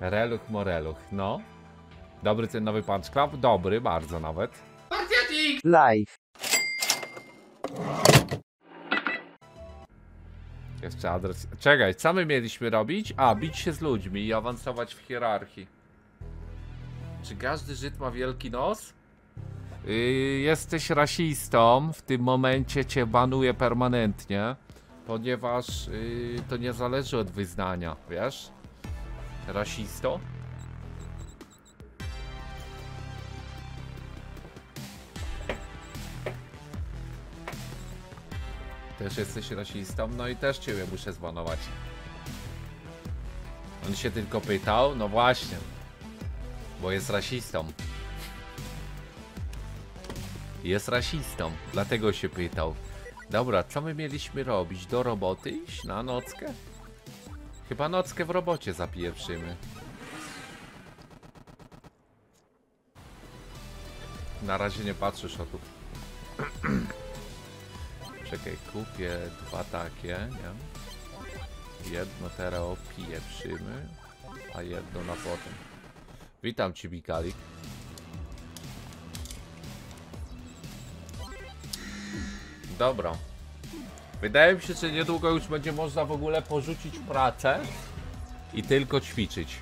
Reluch moreluch, no. Dobry ten nowy Punch Club, dobry, bardzo nawet. Live. Jeszcze adres... Czekaj, co my mieliśmy robić? A, bić się z ludźmi i awansować w hierarchii. Czy każdy Żyd ma wielki nos? Jesteś rasistą, w tym momencie cię banuję permanentnie. Ponieważ to nie zależy od wyznania, wiesz? Rasisto? Też jesteś rasistą, no i też ciebie muszę zbanować. On się tylko pytał, no właśnie. Bo jest rasistą. Jest rasistą, dlatego się pytał. Dobra, co my mieliśmy robić? Do roboty iść? Na nockę? Chyba nockę w robocie zapieprzymy. Na razie nie patrzysz o tu. Czekaj, kupię dwa takie, nie? Jedno teraz opieprzymy, a jedno na potem. Witam ci, Bikalik. Dobra. Wydaje mi się, że niedługo już będzie można w ogóle porzucić pracę i tylko ćwiczyć.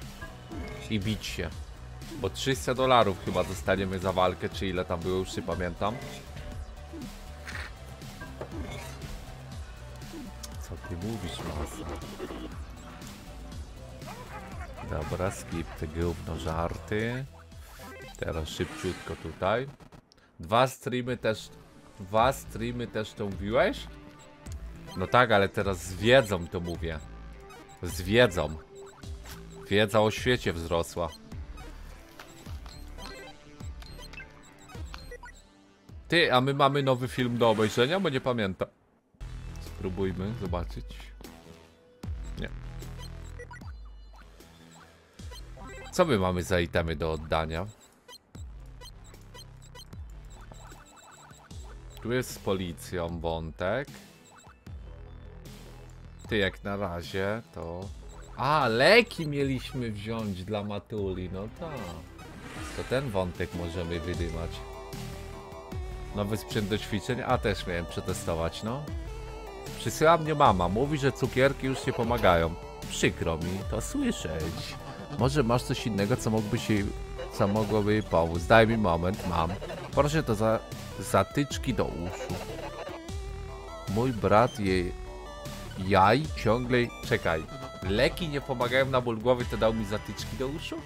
I bić się. Bo $300 chyba dostaniemy za walkę, czy ile tam było, już nie pamiętam. Co ty mówisz, masa? Dobra, skip te gówno żarty. Teraz szybciutko tutaj. Dwa streamy też to mówiłeś? No tak, ale teraz z wiedzą to mówię. Z wiedzą. Wiedza o świecie wzrosła. Ty, a my mamy nowy film do obejrzenia, bo nie pamiętam. Spróbujmy zobaczyć. Nie. Co my mamy za itemy do oddania? Tu jest z policją wątek. Ty, jak na razie to... A, leki mieliśmy wziąć dla Matuli, no tak. To ten wątek możemy wydymać. Nowy sprzęt do ćwiczeń, a też miałem przetestować, no. Przysyła mnie mama, mówi, że cukierki już nie pomagają. Przykro mi to słyszeć. Może masz coś innego, co mogłoby jej pomóc. Daj mi moment, mam. Proszę to za... Zatyczki do uszu. Mój brat jej jaj ciągle... Czekaj. Leki nie pomagają na ból głowy, to dał mi zatyczki do uszu?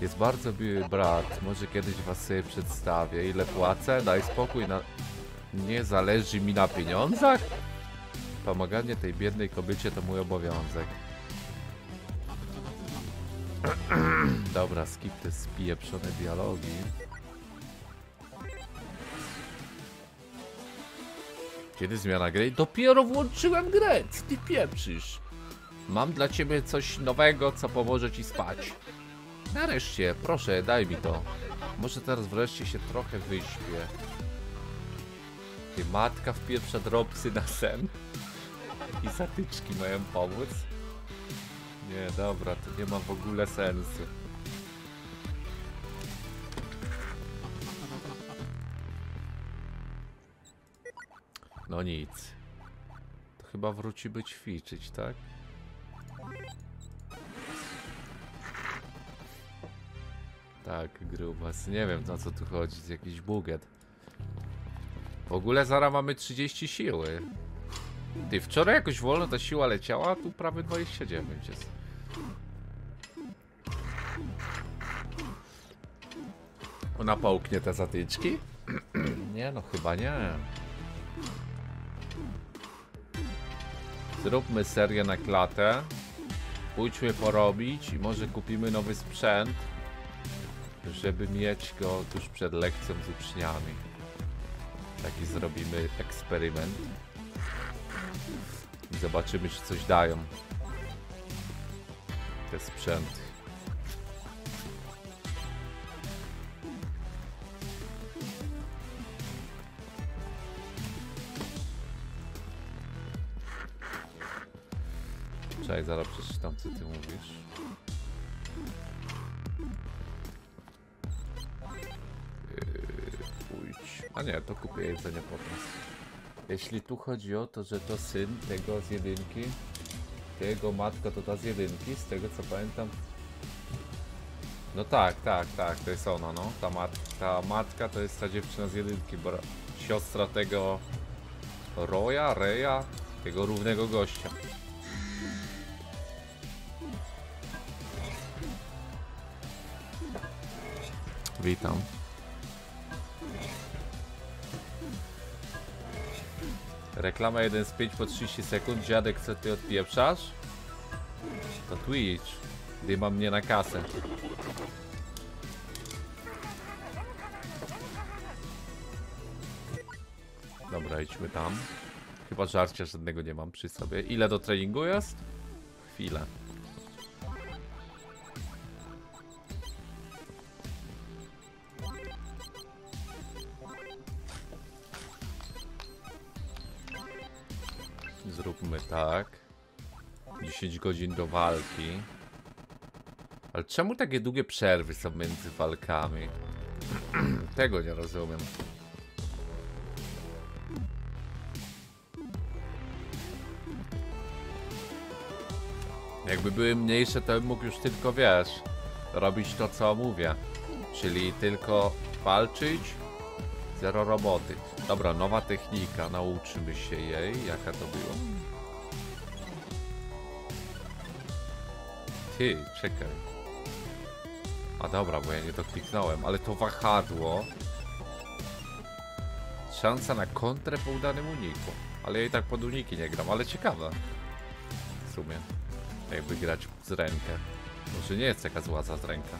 Jest bardzo miły brat. Może kiedyś was sobie przedstawię. Ile płacę? Daj spokój. Nie zależy mi na pieniądzach? Pomaganie tej biednej kobiecie to mój obowiązek. Dobra, skip te spieprzone dialogi. Kiedy zmiana gry? Dopiero włączyłem grę, co ty pieprzysz? Mam dla ciebie coś nowego, co pomoże ci spać. Nareszcie, proszę, daj mi to. Może teraz wreszcie się trochę wyśpię. Ty, matka wpieprza dropsy na sen. I zatyczki mają pomóc. Nie, dobra, to nie ma w ogóle sensu. No nic. To chyba wrócimy ćwiczyć, tak? Tak, grubas. Nie wiem, na co tu chodzi, jakiś buget. W ogóle zaraz mamy 30 siły. Ty, wczoraj jakoś wolno ta siła leciała, a tu prawie 29 jest. Ona połknie te zatyczki? Nie, no chyba nie. Zróbmy serię na klatę. Pójdźmy porobić i może kupimy nowy sprzęt, żeby mieć go tuż przed lekcją z uczniami. Taki zrobimy eksperyment. I zobaczymy, czy coś dają te sprzęty. Czekaj, zaraz przeczytam, co ty mówisz. A nie, to kupię jedzenie potem. Jeśli tu chodzi o to, że to syn tego z jedynki, jego matka to ta z jedynki, z tego co pamiętam. No tak, to jest ona, no. Ta matka to jest ta dziewczyna z jedynki, bo siostra tego Reya, tego równego gościa. Witam. Reklama 1 z 5 po 30 sekund. Dziadek, co ty odpieprzasz? To Twitch. Dyma mnie na kasę. Dobra, idźmy tam. Chyba żarcia żadnego nie mam przy sobie. Ile do treningu jest? Chwilę. Zróbmy tak. 10 godzin do walki. Ale czemu takie długie przerwy są między walkami? Tego nie rozumiem. Jakby były mniejsze, to bym mógł już tylko, wiesz, robić to, co mówię. Czyli tylko walczyć, zero roboty. Dobra, nowa technika, nauczymy się jej. Jaka to była? Ty, czekaj. A dobra, bo ja nie to kliknąłem, ale to wahadło. Szansa na kontrę po udanym uniku. Ale ja i tak pod uniki nie gram, ale ciekawe. W sumie. Jakby grać z rękę. Może nie jest taka zła za z ręka.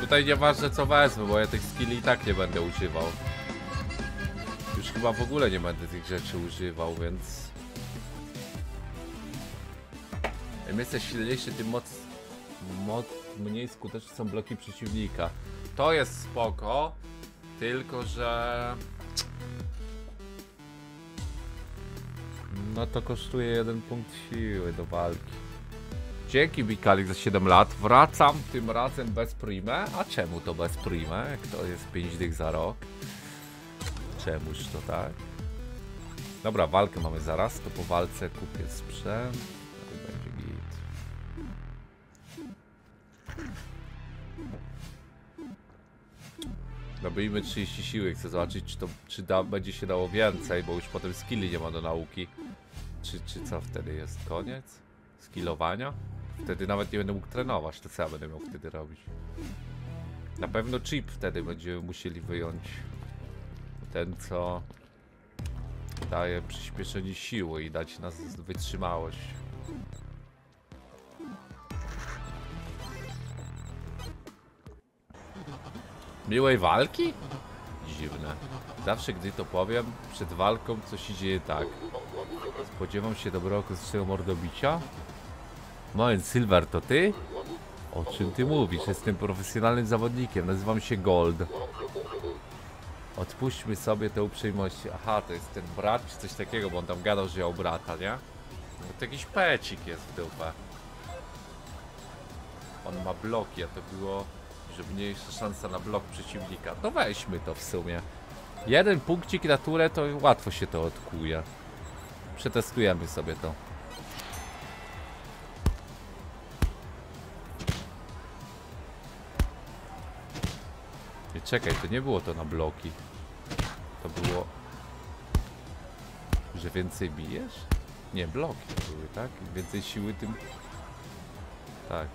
Tutaj nieważne co wezmę, bo ja tych skilli i tak nie będę używał. Już chyba w ogóle nie będę tych rzeczy używał, więc... Im jesteś silniejszy, tym mniej skuteczne są bloki przeciwnika. To jest spoko, tylko że... No to kosztuje 1 punkt siły do walki. Dzięki Bikalik za 7 lat. Wracam tym razem bez primę. A czemu to bez primę? Jak to jest 5 dych za rok? Czemuż to tak? Dobra, walkę mamy zaraz. To po walce kupię sprzęt. No i będzie git. Dobijmy 30 siły. Chcę zobaczyć, czy będzie się dało więcej, bo już potem skilli nie ma do nauki. Czy co wtedy jest? Koniec? Skillowania? Wtedy nawet nie będę mógł trenować, to co ja będę miał wtedy robić? Na pewno chip wtedy będziemy musieli wyjąć. Ten, co daje przyspieszenie siły i dać nas wytrzymałość. Miłej walki? Dziwne. Zawsze gdy to powiem, przed walką coś się dzieje tak. Spodziewam się dobrego okresycznego mordobicia. Moment, Silver, to ty? O czym ty mówisz? Jestem profesjonalnym zawodnikiem, nazywam się Gold. Odpuśćmy sobie tę uprzejmość. Aha, to jest ten brat czy coś takiego, bo on tam gadał, że miał brata, nie? To jakiś pecik jest w dupę. On ma bloki, a to było... że mniejsza szansa na blok przeciwnika. No weźmy to w sumie. 1 punkcik na turę, to łatwo się to odkuje. Przetestujemy sobie to. Nie, czekaj, to nie było to na bloki. To było... Że więcej bijesz? Nie, bloki były, tak? Im więcej siły, tym... Tak.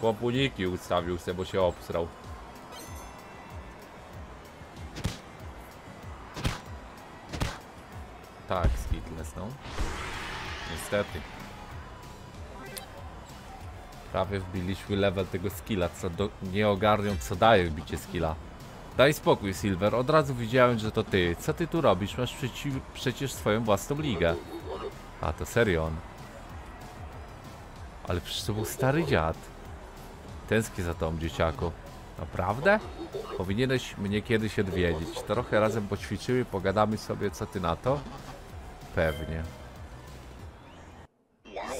Chłop uniki ustawił sobie, bo się obsrał. Tak, skitless, no. Niestety. Prawie wbiliśmy level tego skilla, co nie ogarnią, co daje bicie skilla. Daj spokój, Silver, od razu widziałem, że to ty. Co ty tu robisz? Masz przecież swoją własną ligę. A, to serio on. Ale przecież to był stary dziad. Tęsknię za tą, dzieciaku. Naprawdę? Powinieneś mnie kiedyś odwiedzić. Trochę razem poćwiczymy, pogadamy sobie, co ty na to? Pewnie.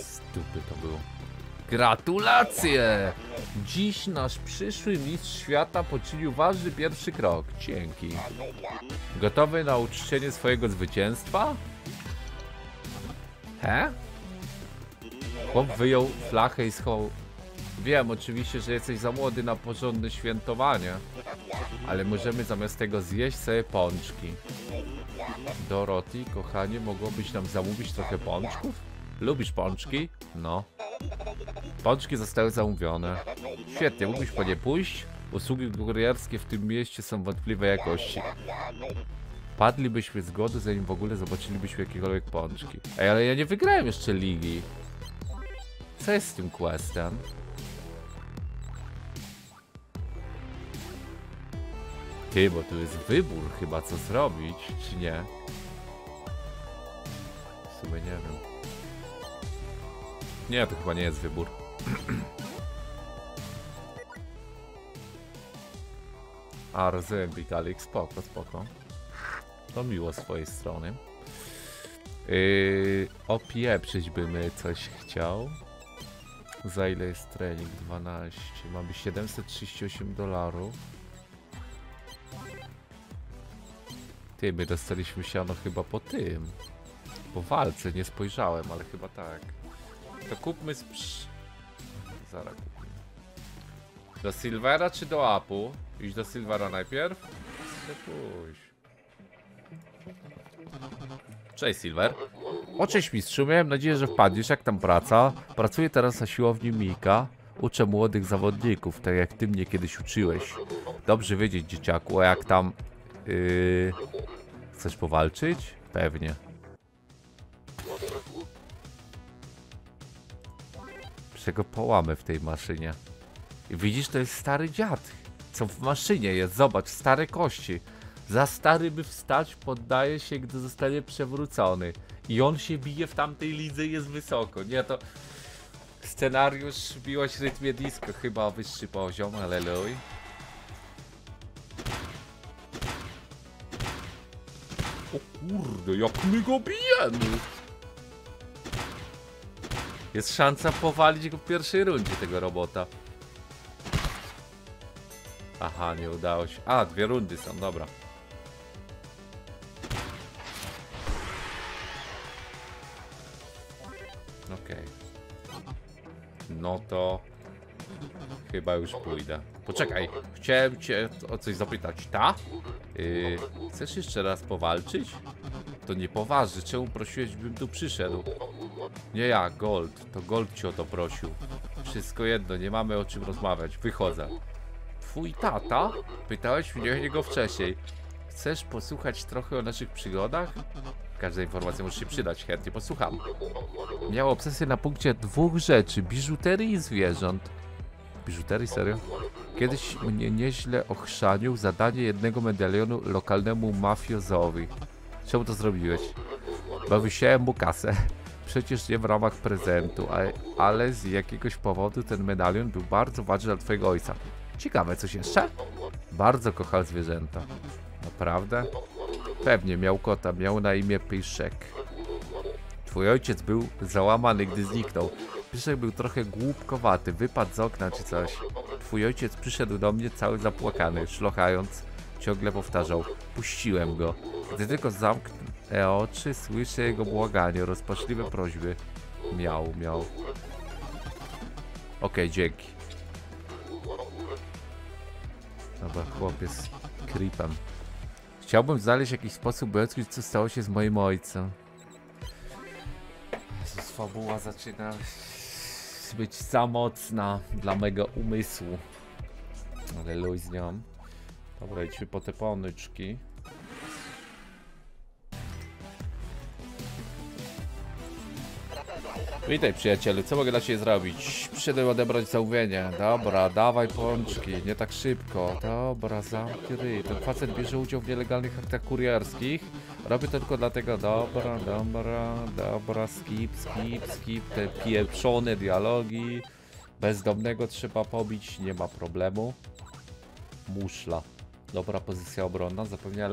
Stupy to było. Gratulacje! Dziś nasz przyszły mistrz świata poczynił ważny pierwszy krok. Dzięki. Gotowy na uczczenie swojego zwycięstwa? He? Chłop wyjął flachę i schował. Wiem oczywiście, że jesteś za młody na porządne świętowanie, ale możemy zamiast tego zjeść sobie pączki. Dorothy, kochanie, mogłobyś nam zamówić trochę pączków? Lubisz pączki? No. Pączki zostały zamówione. Świetnie, mógłbyś po nie pójść? Usługi kurierskie w tym mieście są wątpliwej jakości. Padlibyśmy z głodu, zanim w ogóle zobaczylibyśmy jakiekolwiek pączki. Ej, ale ja nie wygrałem jeszcze ligi. Co jest z tym questem? Ty, bo tu jest wybór chyba, co zrobić, czy nie? W sumie nie wiem. Nie, to chyba nie jest wybór. A, rozumiem, Bigalik, spoko, spoko. To miło z twojej strony. Opieprzyć by my coś chciał. Za ile jest trening? 12. Mamy $738. Ty, my dostaliśmy siano chyba po tym. Po walce, nie spojrzałem, ale chyba tak. To kupmy z... Zaraz kupimy. Do Silvera czy do Apu? Iść do Silvera najpierw? Pójść. Cześć Silver. O, cześć mistrzu, miałem nadzieję, że wpadniesz. Jak tam praca? Pracuję teraz na siłowni Mika. Uczę młodych zawodników, tak jak ty mnie kiedyś uczyłeś. Dobrze wiedzieć, dzieciaku, a jak tam... Chcesz powalczyć? Pewnie. Czego połamy w tej maszynie? I widzisz, to jest stary dziad. Co w maszynie jest? Zobacz, stare kości. Za stary by wstać, poddaje się, gdy zostanie przewrócony. I on się bije w tamtej lidze i jest wysoko. Nie, to... Scenariusz biłość w rytmie disco. Chyba wyższy poziom, aleluj. O kurde, jak my go bijemy! Jest szansa powalić go w pierwszej rundzie, tego robota. Aha, nie udało się. A, dwie rundy są, dobra. Okej. No to... Chyba już pójdę. Poczekaj, chciałem cię o coś zapytać. Ta? Chcesz jeszcze raz powalczyć? To niepoważne, czemu prosiłeś, bym tu przyszedł? Nie ja, Gold. To Gold cię o to prosił. Wszystko jedno, nie mamy o czym rozmawiać. Wychodzę. Twój tata? Pytałeś mnie o niego wcześniej. Chcesz posłuchać trochę o naszych przygodach? Każda informacja może się przydać, chętnie posłucham. Miał obsesję na punkcie dwóch rzeczy. Biżuterii i zwierząt. Biżuterii? Serio? Kiedyś mnie nieźle ochrzanił zadanie jednego medalionu lokalnemu mafiozowi. Czemu to zrobiłeś? Bo wisiałem mu kasę. Przecież nie w ramach prezentu, ale z jakiegoś powodu ten medalion był bardzo ważny dla twojego ojca. Ciekawe, coś jeszcze? Bardzo kochał zwierzęta. Naprawdę? Pewnie, miał kota, miał na imię Pyszek. Twój ojciec był załamany, gdy zniknął. Pyszek był trochę głupkowaty, wypadł z okna czy coś. Twój ojciec przyszedł do mnie cały zapłakany, szlochając. Ciągle powtarzał. Puściłem go. Gdy tylko zamknę oczy, słyszę jego błaganie, rozpaczliwe prośby. Miał, miał. Okej, dzięki. Dobra, chłopiec z creepem. Chciałbym znaleźć jakiś sposób, by odkryć, co stało się z moim ojcem. Jezus, fabuła zaczyna być za mocna dla mego umysłu. Ale luj z nią. Dobra, idźmy po te ponyczki. Witaj przyjacielu, co mogę dla ciebie zrobić? Przyszedłem odebrać zamówienie. Dobra, dawaj pączki, nie tak szybko. Dobra, zamknij. Ten facet bierze udział w nielegalnych aktach kurierskich. Robię to tylko dlatego. Dobra, dobra, dobra, skip, skip, skip. Te pieprzone dialogi. Bezdomnego trzeba pobić, nie ma problemu. muszla. Dobra pozycja obronna, zapewnia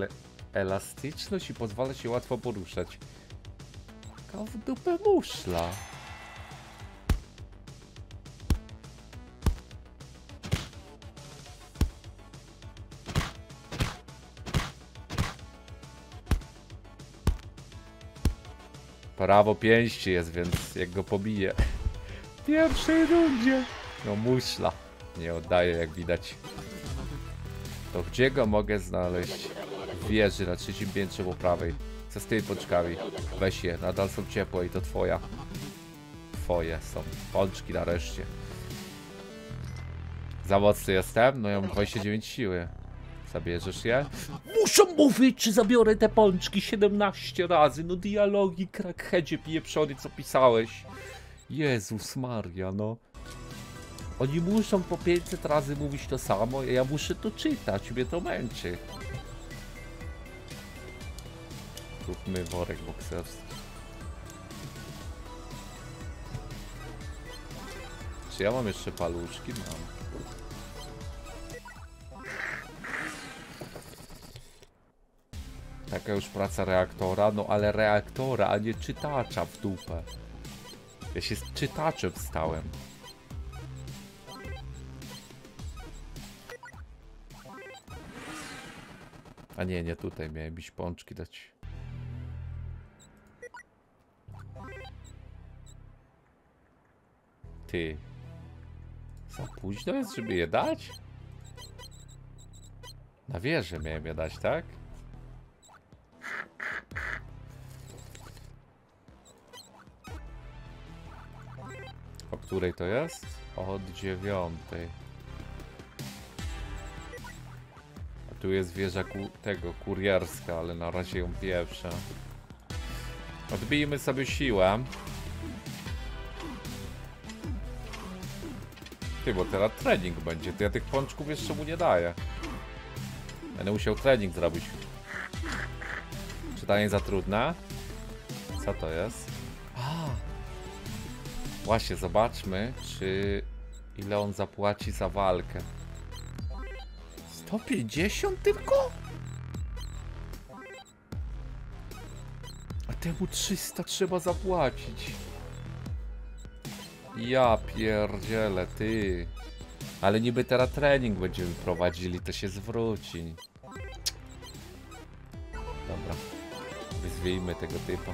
elastyczność i pozwala się łatwo poruszać. Taka w dupę muszla. Prawo pięści jest, więc jak go pobije w pierwszej rundzie. No muszla. Nie oddaje, jak widać. To gdzie go mogę znaleźć? W wieży na trzecim piętrze po prawej. Co z tymi pączkami? Weź je, nadal są ciepłe i to twoja. Twoje są pączki nareszcie. Za mocny jestem? No ja mam 29 siły. Zabierzesz je? Muszę mówić, czy zabiorę te pączki 17 razy. No dialogi, crackheadzie pieprzony, co pisałeś. Jezus Maria, no. Oni muszą po 500 razy mówić to samo, a ja muszę to czytać, mnie to męczy. Kupmy worek bokserski. Czy ja mam jeszcze paluszki? Mam. Taka już praca reaktora, no ale reaktora, a nie czytacza w dupę. Ja się z czytaczem stałem. A nie, nie tutaj miałem bić pączki dać. Ty. Za późno jest, żeby je dać? Na wieżę miałem je dać, tak? O której to jest? Od 9. A tu jest wieża kurierska, ale na razie ją pierwsza. Odbijmy sobie siłę. Ty, bo teraz trening będzie. To ja tych pączków jeszcze mu nie daję. Będę musiał trening zrobić. Czytanie za trudne. Co to jest? Właśnie, zobaczmy, czy ile on zapłaci za walkę. 150 tylko? A temu 300 trzeba zapłacić. Ja pierdzielę, ty. Ale niby teraz trening będziemy prowadzili, to się zwróci. Dobra. Wyzwijmy tego typa.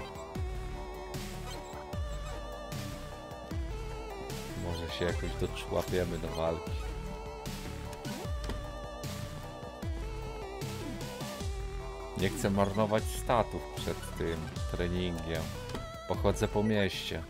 Może się jakoś doczłapiemy do walki. Nie chcę marnować statów przed tym treningiem. Pochodzę po mieście.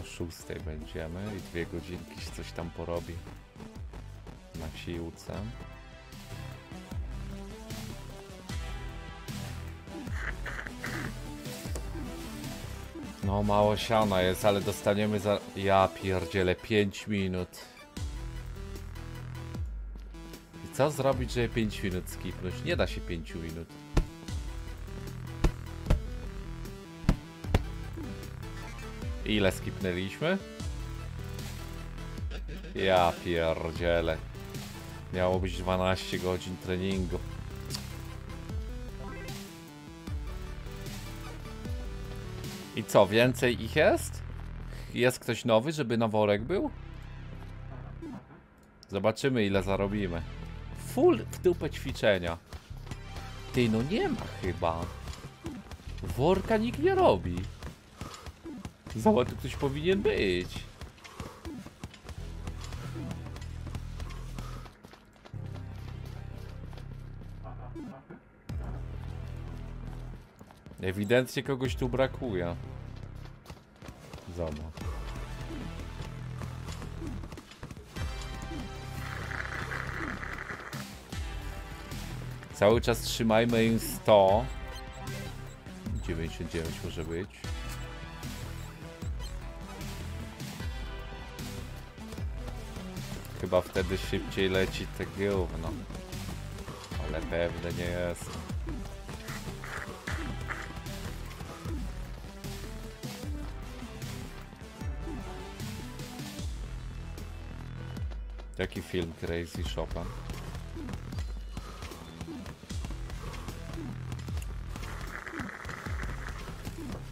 O 6 będziemy i 2 godzinki się coś tam porobi na siłce. No mało siana jest, ale dostaniemy za... Ja pierdzielę, 5 minut. I co zrobić, żeby 5 minut skipnąć? Nie da się 5 minut. Ile skipnęliśmy? Ja pierdzielę. Miało być 12 godzin treningu. I co, więcej ich jest? Jest ktoś nowy, żeby na worek był? Zobaczymy, ile zarobimy. Full w dupę ćwiczenia. Ty, no nie ma chyba. Worka nikt nie robi. Zobacz, tu ktoś powinien być. Ewidentnie kogoś tu brakuje. Zobacz. Cały czas trzymajmy im 100. 99 może być. chyba wtedy szybciej leci te gówno. Ale pewne nie jest. Jaki film Crazy Chopin?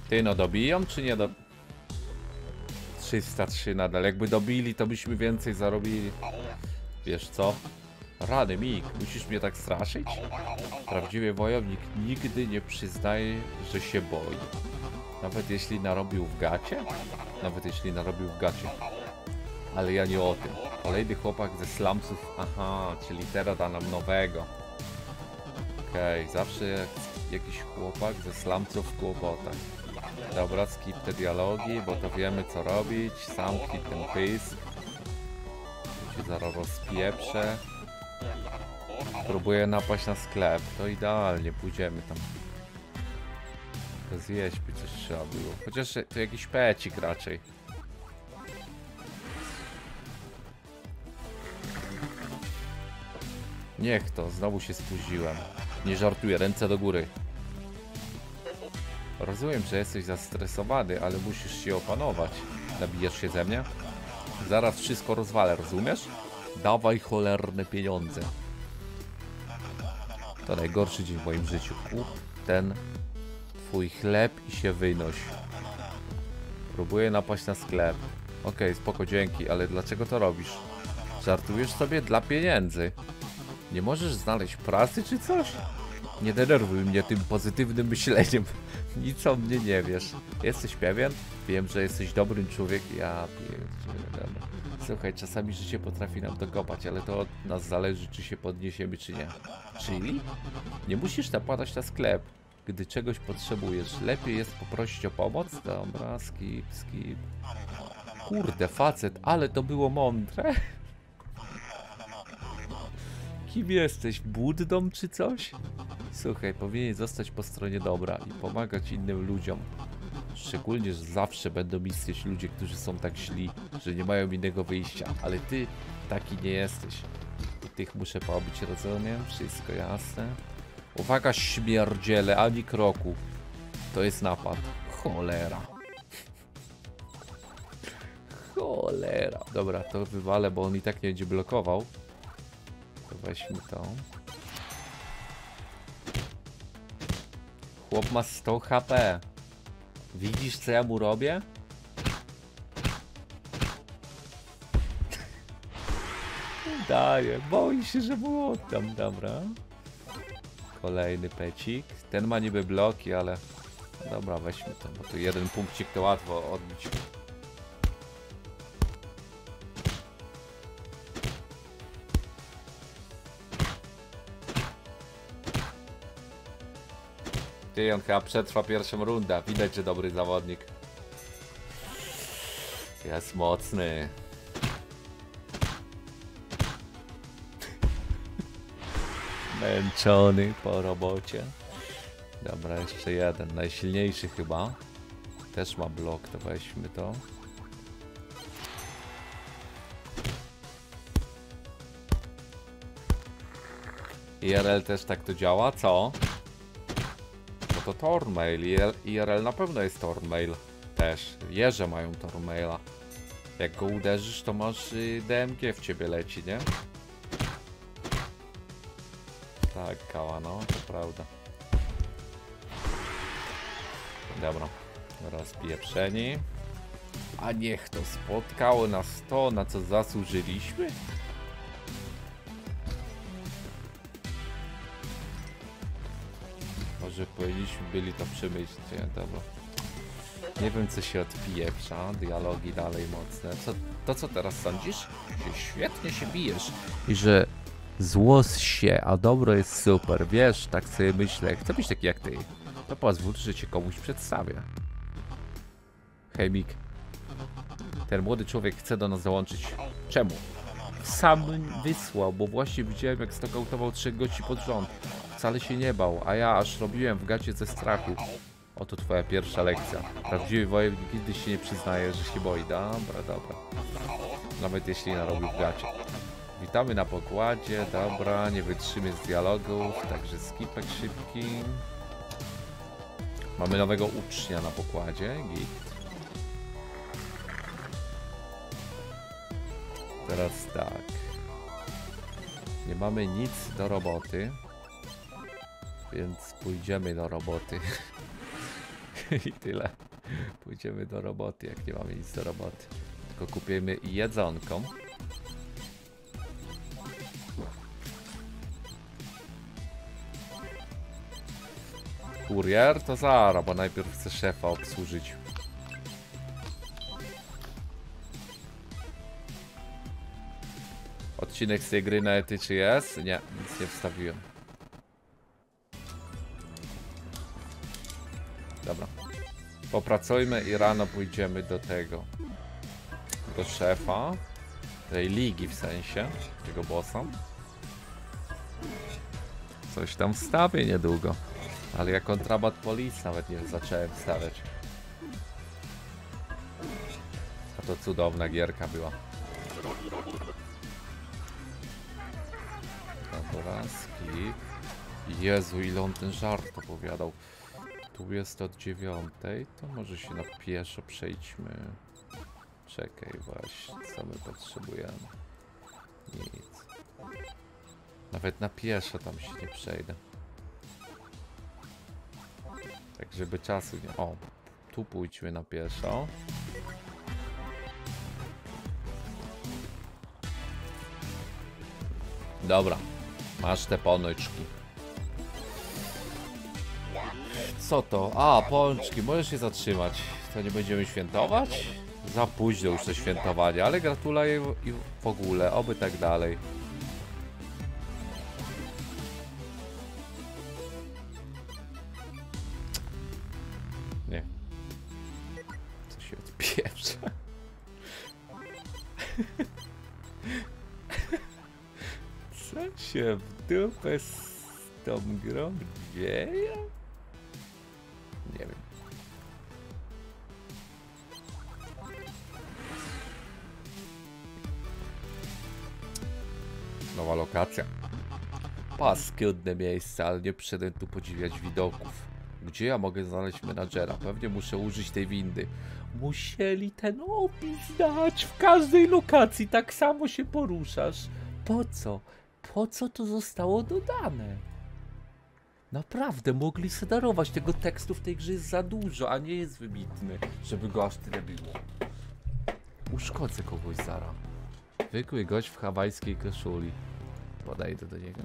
Ty no, dobiją czy nie do... 303 nadal, jakby dobili to byśmy więcej zarobili. Wiesz co? Rany Mik, musisz mnie tak straszyć? Prawdziwy wojownik nigdy nie przyznaje, że się boi. Nawet jeśli narobił w gacie? Nawet jeśli narobił w gacie. Ale ja nie o tym. Kolejny chłopak ze slumsów. Aha, czyli teraz da nam nowego. Okej, zawsze jakiś chłopak ze slumsów w kłopotach. Dobra, skip te dialogi, bo to wiemy co robić. Sam klik ten pysk. Się zaraz rozpieprzę. Próbuję napaść na sklep. To idealnie, pójdziemy tam. To zjeść by coś trzeba było. Chociaż to jakiś pecik raczej. Niech to, znowu się spóźniłem. Nie żartuję, ręce do góry. Rozumiem, że jesteś zastresowany, ale musisz się opanować. Nabijesz się ze mnie? Zaraz wszystko rozwalę, rozumiesz? Dawaj cholerne pieniądze. To najgorszy dzień w moim życiu. Kup ten twój chleb i się wynoś. Próbuję napaść na sklep. Okej, spoko, dzięki, ale dlaczego to robisz? Żartujesz sobie dla pieniędzy. Nie możesz znaleźć pracy czy coś? Nie denerwuj mnie tym pozytywnym myśleniem. Nic o mnie nie wiesz. Jesteś pewien? Wiem, że jesteś dobrym człowiekiem. Ja pierdzielę. Słuchaj, czasami życie potrafi nam dokopać, ale to od nas zależy, czy się podniesiemy, czy nie. Czyli? Nie musisz napadać na sklep, gdy czegoś potrzebujesz. Lepiej jest poprosić o pomoc? Dobra, skip, skip. Kurde, facet, ale to było mądre. Kim jesteś? Buddą czy coś? Słuchaj, powinien zostać po stronie dobra i pomagać innym ludziom. Szczególnie, że zawsze będą istnieć ludzie, którzy są tak źli, że nie mają innego wyjścia. Ale ty taki nie jesteś. I tych muszę pobić, rozumiem? Wszystko jasne. Uwaga, śmierdziele, ani kroku. To jest napad. Cholera. Cholera. Dobra, to wywalę, bo on i tak nie będzie blokował. To weźmy to. Chłop ma 100 HP. Widzisz co ja mu robię? Daję, boi się, że mu oddam, dobra. Kolejny pecik. Ten ma niby bloki, ale... Dobra, weźmy to, bo tu jeden punkcik to łatwo odbić. On chyba przetrwa pierwszą rundę. Widać, że dobry zawodnik. Jest mocny. Męczony po robocie. Dobra, jeszcze jeden. Najsilniejszy chyba. Też ma blok, to weźmy to. IRL też tak to działa, co? To Thornmail, IRL na pewno jest Thornmail też, jeże mają Thornmaila. Jak go uderzysz to masz DMG w ciebie leci, nie? Tak, kała, no, to prawda. Dobra, rozpieprzeni. A niech to spotkało nas to, na co zasłużyliśmy? Że powinniśmy byli to przemyśleć, dobra. Nie wiem co się odpieprza, dialogi dalej mocne. Co teraz sądzisz? Że świetnie się bijesz i że zło się, a dobro jest super, wiesz, tak sobie myślę, chcę być taki jak ty. To pozwól, że cię komuś przedstawię. Hej Mik. Ten młody człowiek chce do nas dołączyć. Czemu? Sam wysłał, bo właśnie widziałem jak stokautował 3 gości pod rząd. Wcale się nie bał, a ja aż robiłem w gacie ze strachu. Oto twoja pierwsza lekcja. Prawdziwy wojownik nigdy się nie przyznaje, że się boi. Dobra, dobra. Nawet jeśli narobił w gacie. Witamy na pokładzie, dobra, nie wytrzymy z dialogów, także skipek szybki. Mamy nowego ucznia na pokładzie, git. Teraz tak. Nie mamy nic do roboty, więc pójdziemy do roboty. I tyle. Pójdziemy do roboty, jak nie mamy nic do roboty. Tylko kupimy jedzonką. Kurier to zaraz, bo najpierw chcę szefa obsłużyć. Odcinek z tej gry na ety czy jest? Nie, nic nie wstawiłem. Dobra. Popracujmy i rano pójdziemy do tego. Do szefa. Tej ligi w sensie. Tego bossa. Coś tam wstawię niedługo. Ale ja kontrabat police nawet nie zacząłem wstawiać. A to cudowna gierka była. Obrazki. Jezu, ile on ten żart opowiadał. Tu jest od 9, to może się na pieszo przejdźmy. Czekaj właśnie, co my potrzebujemy? Nic. Nawet na pieszo tam się nie przejdę. Tak żeby czasu nie... O, tu pójdźmy na pieszo. Dobra. Masz te ponyczki. Co to? A, pączki. Możesz się zatrzymać. To nie będziemy świętować? Za późno już to świętowanie, ale gratuluję i w ogóle. Oby tak dalej. Nie. Co się odpieprza? Co się w dupę z tą grą dzieje? Nie wiem. Nowa lokacja. Paskudne miejsce, ale nie przyszedłem tu podziwiać widoków. Gdzie ja mogę znaleźć menadżera? Pewnie muszę użyć tej windy. Musieli ten opis dać. W każdej lokacji tak samo się poruszasz. Po co? Po co to zostało dodane? Naprawdę, mogli sobie darować. Tego tekstu w tej grze jest za dużo, a nie jest wybitny, żeby go aż tyle było. Uszkodzę kogoś zaraz. Zwykły gość w hawajskiej koszuli. Podejdę do niego.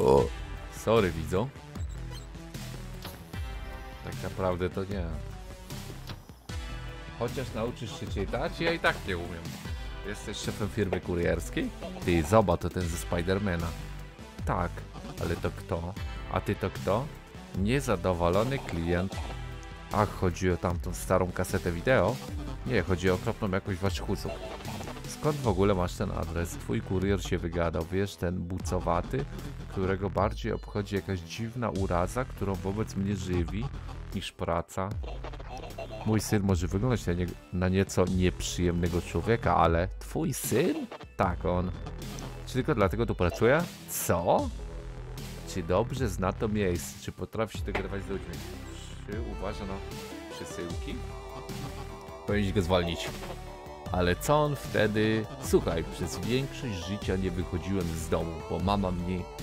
O, sorry widzo. Tak naprawdę to nie. Chociaż nauczysz się czytać, ja i tak nie umiem. Jesteś szefem firmy kurierskiej? Ty, zobacz, to ten ze Spidermana. Tak, ale to kto? A ty to kto? Niezadowolony klient. Ach, chodzi o tamtą starą kasetę wideo? Nie, chodzi o okropną jakąś waszkucą. Skąd w ogóle masz ten adres? Twój kurier się wygadał, wiesz, ten bucowaty, którego bardziej obchodzi jakaś dziwna uraza, którą wobec mnie żywi, niż praca. Mój syn może wyglądać na nieco nieprzyjemnego człowieka, ale... Twój syn? Tak, on. Czy tylko dlatego tu pracuje? Co? Czy dobrze zna to miejsce? Czy potrafi się dogrywać z ludźmi? Czy uważa na przesyłki? Powinniś go zwolnić. Ale co on wtedy... Słuchaj, przez większość życia nie wychodziłem z domu, bo mama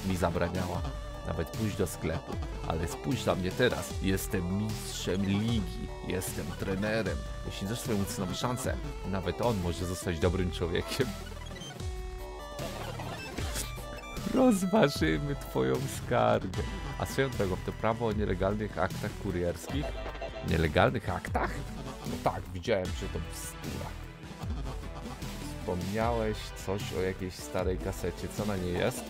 mi zabraniała. Nawet pójść do sklepu. Ale spójrz na mnie teraz. Jestem mistrzem ligi. Jestem trenerem. Jeśli dasz swojemu synowi szansę, nawet on może zostać dobrym człowiekiem. Rozważymy twoją skargę. A swoją drogą, to prawo o nielegalnych aktach kurierskich? Nielegalnych aktach? No tak, widziałem, że to bzdura. Wspomniałeś coś o jakiejś starej kasecie. Co na niej jest?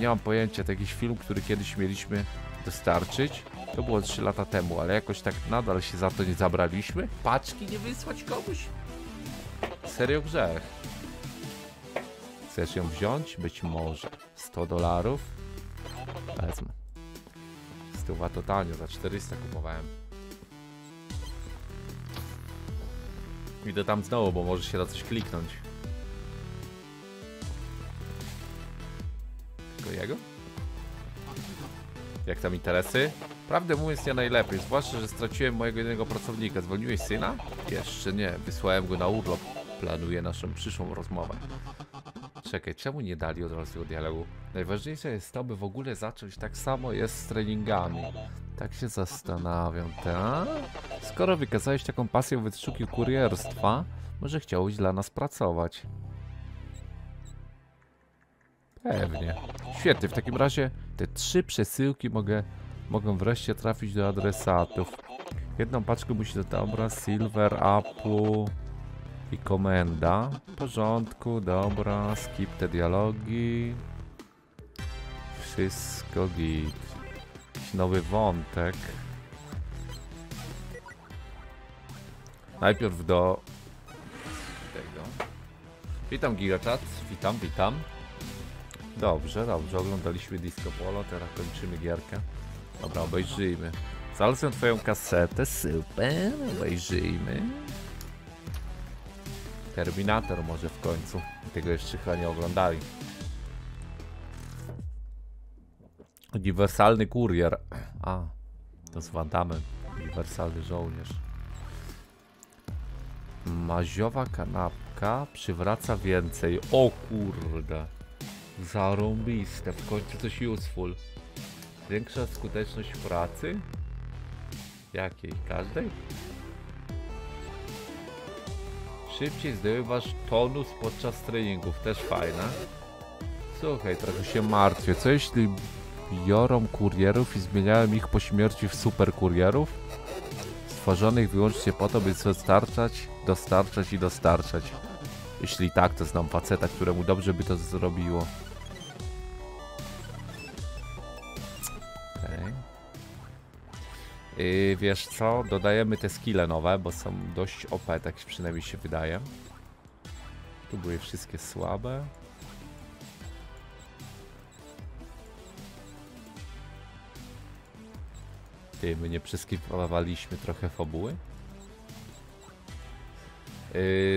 Nie mam pojęcia, to jakiś film, który kiedyś mieliśmy dostarczyć. To było 3 lata temu, ale jakoś tak nadal się za to nie zabraliśmy. Paczki nie wysłać komuś? Serio grzech. Chcesz ją wziąć? Być może. $100? Wezmę. Stuwa to tanio, za 400 kupowałem. mi to tam znowu, bo może się da coś kliknąć. Tylko jego? Jak tam interesy? Prawdę mówiąc nie najlepiej, zwłaszcza, że straciłem mojego jednego pracownika. Zwolniłeś syna? Jeszcze nie, wysłałem go na urlop. Planuję naszą przyszłą rozmowę. Czekaj, czemu nie dali od razu dialogu? Najważniejsze jest to, by w ogóle zacząć, tak samo jest z treningami. Tak się zastanawiam, tak? Skoro wykazałeś taką pasję w wyszukiwaniu kurierstwa, może chciałbyś dla nas pracować? Pewnie. Świetnie, w takim razie te 3 przesyłki mogą wreszcie trafić do adresatów. Jedną paczkę musi do dobra, Silver, Apple i komenda. W porządku, dobra, skip te dialogi. Wszystko git. Nowy wątek. Najpierw do tego. Witam GigaChat, witam. Dobrze, oglądaliśmy Disco Polo, teraz kończymy gierkę. Dobra, obejrzyjmy. Zalecam twoją kasetę, super, obejrzyjmy. Terminator może w końcu. Tego jeszcze chyba nie oglądali. Uniwersalny kurier. A, to z Van Damme. Uniwersalny żołnierz. Maziowa kanapka przywraca więcej. O kurde. Zarąbiste. W końcu coś useful. Większa skuteczność pracy? Jakiej? Każdej? Szybciej zdobywasz tonus podczas treningów. Też fajne. Słuchaj, trochę się martwię. Co jeśli biorą kurierów i zmieniałem ich po śmierci w super kurierów stworzonych wyłącznie po to, by dostarczać. Jeśli tak, to znam faceta, któremu dobrze by to zrobiło. Okay. Wiesz co, dodajemy te skille nowe, bo są dość OP, tak przynajmniej się wydaje. Tu były wszystkie słabe. Ty, my nie przeskiwowaliśmy trochę fabuły?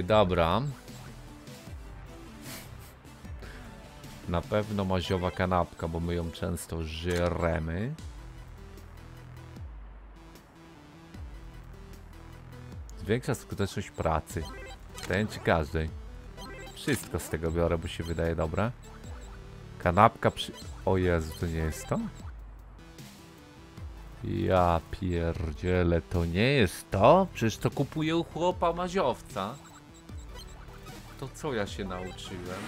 Dobra. Na pewno maziowa kanapka, bo my ją często żremy. Zwiększa skuteczność pracy. Ten czy każdej. Wszystko z tego biorę, bo się wydaje dobre. Kanapka przy... O Jezu, to nie jest to? Ja pierdzielę, to nie jest to? Przecież to kupuję u chłopa maziowca. To co ja się nauczyłem?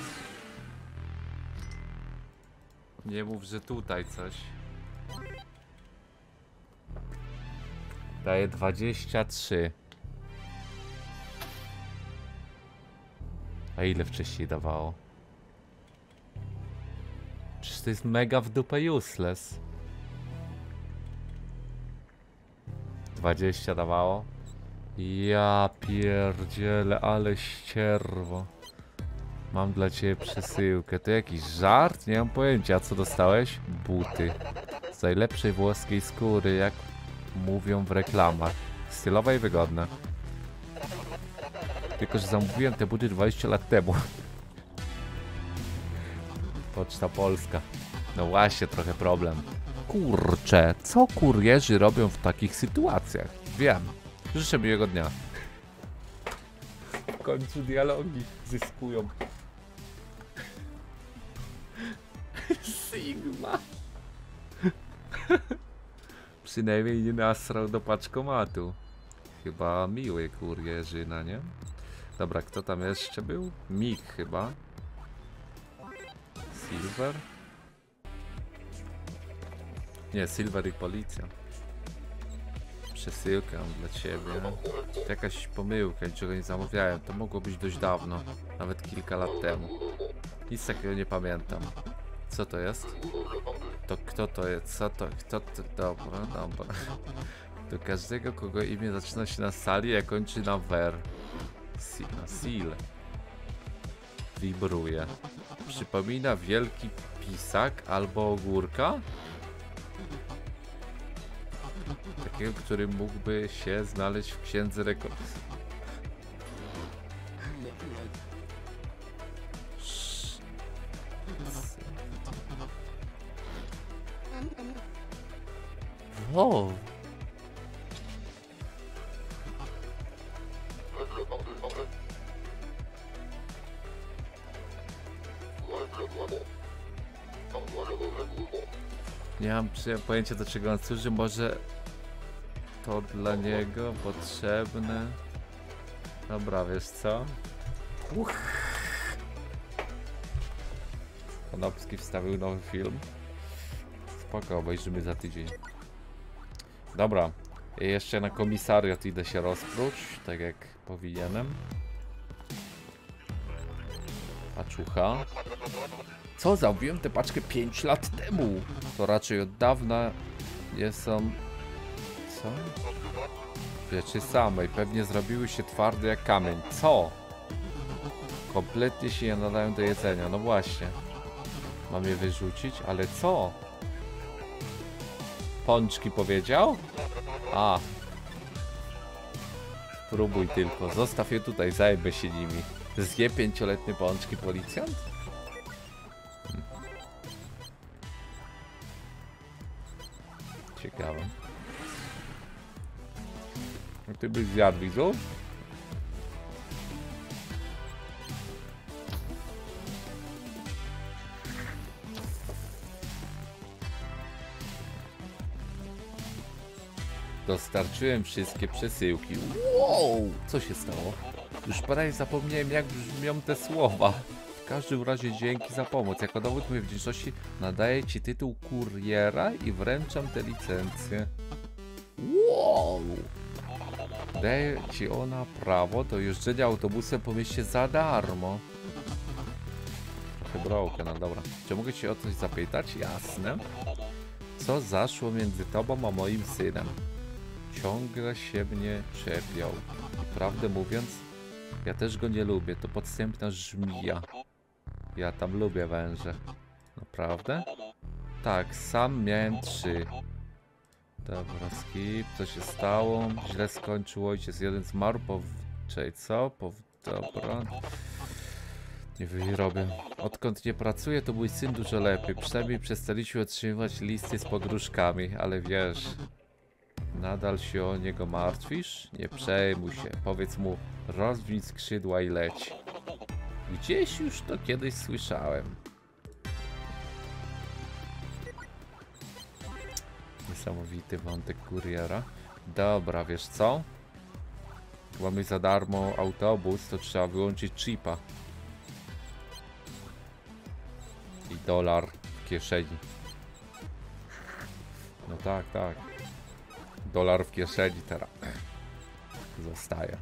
Nie mów, że tutaj coś. Daję 23. A ile wcześniej dawało? Przecież to jest mega w dupę useless. 20 dawało. Ja pierdzielę, ale ścierwo. Mam dla ciebie przesyłkę. To jakiś żart? Nie mam pojęcia. Co dostałeś? Buty. Z najlepszej włoskiej skóry, jak mówią w reklamach. Stylowe i wygodne. Tylko że zamówiłem te buty 20 lat temu. Poczta Polska. No właśnie, trochę problem. Kurczę, co kurierzy robią w takich sytuacjach? Wiem. Życzę miłego dnia. W końcu dialogi zyskują. Sigma. Przynajmniej nie nasrał do paczkomatu. Chyba miły kurierzyna, nie? Dobra, kto tam jeszcze był? Mig chyba. Silver. Nie, Silver i policja. Przesyłkę dla ciebie. Jakaś pomyłka, niczego nie zamawiałem. To mogło być dość dawno, nawet kilka lat temu. Nic takiego nie pamiętam. Co to jest? To kto to jest? Co to? Kto to? Dobra. Do każdego, kogo imię zaczyna się na sali, a kończy na ver. Na sile. Wibruje. Przypomina wielki pisak albo ogórka? Takiego, który mógłby się znaleźć w księdze rekordów. Wow. Nie mam pojęcia, do czego on służy, może to dla niego potrzebne. Dobra, wiesz co? Konopski wstawił nowy film. Spoko, obejrzymy za tydzień. Dobra, jeszcze na komisariat idę się rozprócz, tak jak powinienem. Paczucha. Co? Zabiłem tę paczkę 5 lat temu. To raczej od dawna nie są... Co? Rzeczy samej. Pewnie zrobiły się twarde jak kamień. Co? Kompletnie się nie nadają do jedzenia. No właśnie. Mam je wyrzucić? Ale co? Pączki powiedział? A. Spróbuj tylko. Zostaw je tutaj. Zajmę się nimi. Zje 5-letnie pączki policjant? Ciekawe. Ty byś zjadł, widzą? Dostarczyłem wszystkie przesyłki. Wow! Co się stało? Już prawie zapomniałem, jak brzmią te słowa. W każdym razie dzięki za pomoc. Jako dowód mojej wdzięczności nadaję ci tytuł kuriera i wręczam tę licencję. Wow! Daje ci ona prawo do jeżdżenia autobusem po mieście za darmo. Trochę brołkę, no dobra. Czy mogę cię o coś zapytać? Jasne. Co zaszło między tobą a moim synem? Ciągle się mnie czepiał. I prawdę mówiąc, ja też go nie lubię. To podstępna żmija. Ja tam lubię węże. Naprawdę? Tak, sam miałem 3. Dobra, skip. Co się stało? Źle skończył ojciec. Jeden zmarł, Dobra. Nie wyrobię. Odkąd nie pracuję, to mój syn dużo lepiej. Przynajmniej przestaliśmy otrzymywać listy z pogróżkami, ale wiesz... Nadal się o niego martwisz? Nie przejmuj się. Powiedz mu, rozwiń skrzydła i leć. Gdzieś już to kiedyś słyszałem. Niesamowity wątek kuriera. Dobra, wiesz co? Mamy za darmo autobus, to trzeba wyłączyć chipa. I dolar w kieszeni. No tak, tak. Dolar w kieszeni teraz. Zostaje.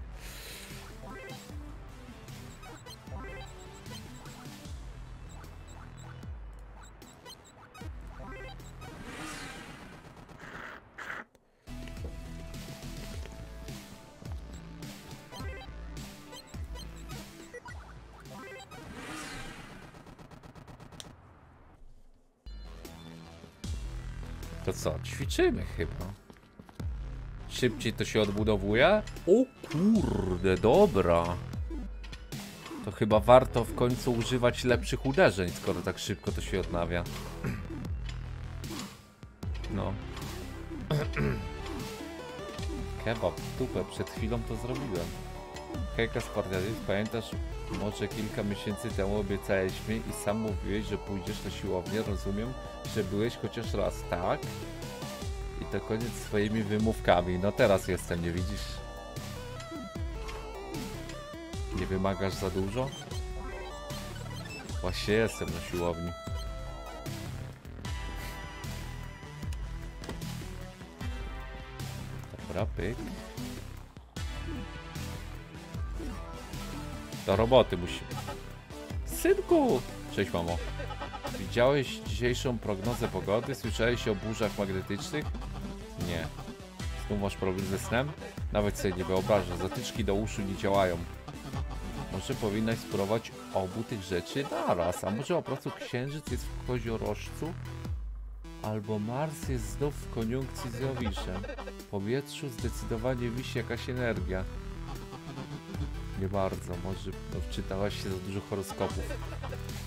To co? Ćwiczymy chyba. Szybciej to się odbudowuje? O kurde, dobra. To chyba warto w końcu używać lepszych uderzeń, skoro tak szybko to się odnawia. No. Kebab w dupę, przed chwilą to zrobiłem. Hejka Spartiatis, pamiętasz? Może kilka miesięcy temu obiecałeś mi i sam mówiłeś, że pójdziesz na siłownię. Rozumiem, że byłeś chociaż raz, tak? I to koniec swoimi wymówkami. No teraz jestem, nie widzisz? Nie wymagasz za dużo? Właśnie jestem na siłowni. Dobra, pyk. Do roboty musimy. Synku! Cześć, mamo. Widziałeś dzisiejszą prognozę pogody? Słyszałeś o burzach magnetycznych? Nie. Znów masz problem ze snem? Nawet sobie nie wyobrażasz. Zatyczki do uszu nie działają. Może powinnaś spróbować obu tych rzeczy naraz. A może po prostu księżyc jest w koziorożcu? Albo Mars jest znów w koniunkcji z Jowiszem. W powietrzu zdecydowanie wisi jakaś energia. nie bardzo, może no, wczytałaś się za dużo horoskopów.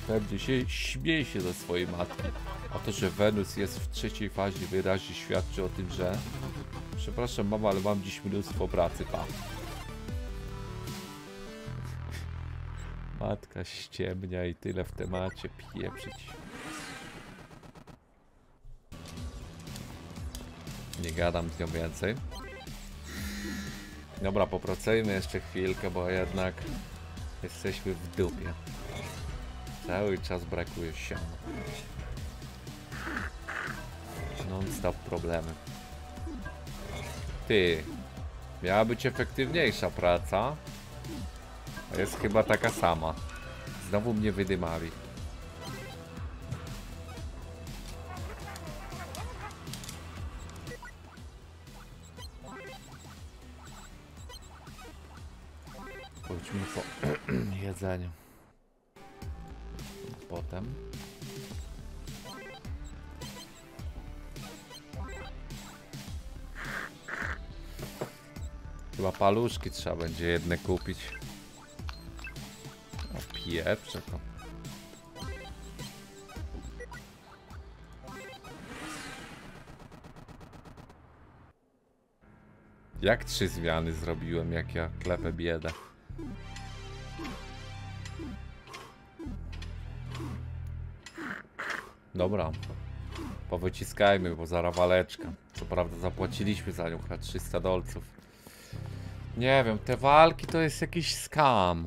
Pewnie śmieje się ze swojej matki. A to, że Wenus jest w trzeciej fazie, wyraźnie świadczy o tym, że... Przepraszam mama, ale mam dziś mnóstwo pracy, pa. Matka ściemnia i tyle w temacie, pieprzyć. Nie gadam z nią więcej. Dobra, popracujmy jeszcze chwilkę, bo jednak jesteśmy w dupie. Cały czas brakuje się. Non-stop problemy. Ty, miała być efektywniejsza praca, a jest chyba taka sama. Znowu mnie wydymali. Chodźmy po jedzeniu. Potem. Chyba paluszki trzeba będzie jedne kupić. O pieprze to. Jak 3 zmiany zrobiłem, jak ja klepę biedę. Dobra, powyciskajmy, bo zaraz waleczka. Co prawda zapłaciliśmy za nią chyba 300 dolców. Nie wiem, te walki to jest jakiś skam.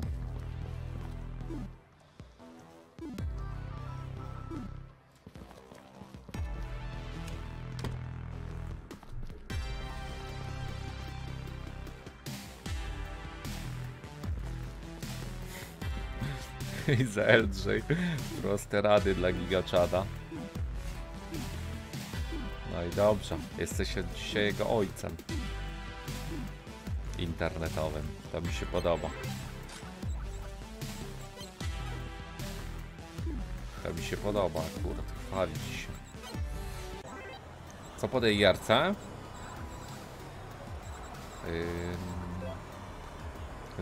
I za Eldrzej. Proste rady dla gigaczada. No i dobrze, jesteś dzisiaj jego ojcem internetowym. To mi się podoba. To mi się podoba akurat, chwalić się. Co po tej jarce?